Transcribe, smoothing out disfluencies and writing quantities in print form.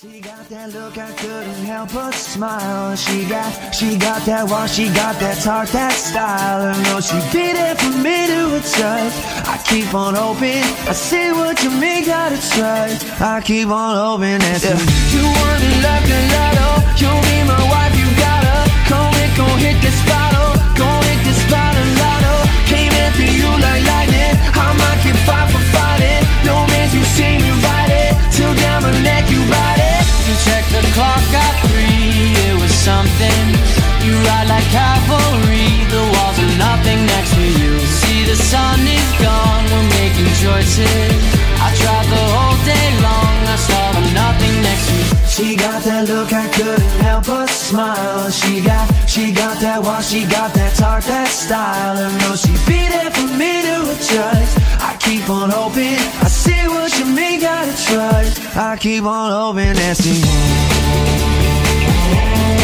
She got that look I couldn't help but smile. She got that walk, she got that heart, that style. I know she'd be there for me to adjust. I keep on hoping, I see what you mean, gotta try. I keep on hoping that you wanna love the lotto, you'll be my wife, you gotta come and go hit this bottle, go hit this bottle lotto. Came into you like lightning, I'm not get five for fighting. No means you seem invited, till down my neck you ride. Check the clock, got three, it was something. You ride like cavalry, the walls are nothing next to you. See the sun is gone, we're making choices. I tried the whole day long, I saw nothing next to you. She got that look, I couldn't help but smile. She got that walk, she got that talk, that style. I know she'd be there for me to adjust. I keep on hoping, I see what you mean, gotta try. I keep on hoping that's the